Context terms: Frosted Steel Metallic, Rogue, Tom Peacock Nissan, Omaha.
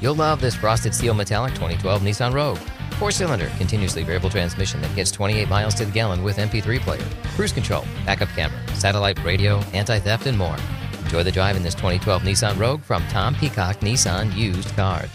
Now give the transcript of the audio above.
You'll love this Frosted Steel Metallic 2012 Nissan Rogue. 4-cylinder, continuously variable transmission that hits 28 miles to the gallon with MP3 player, cruise control, backup camera, satellite radio, anti-theft, and more. Enjoy the drive in this 2012 Nissan Rogue from Tom Peacock Nissan Used Card.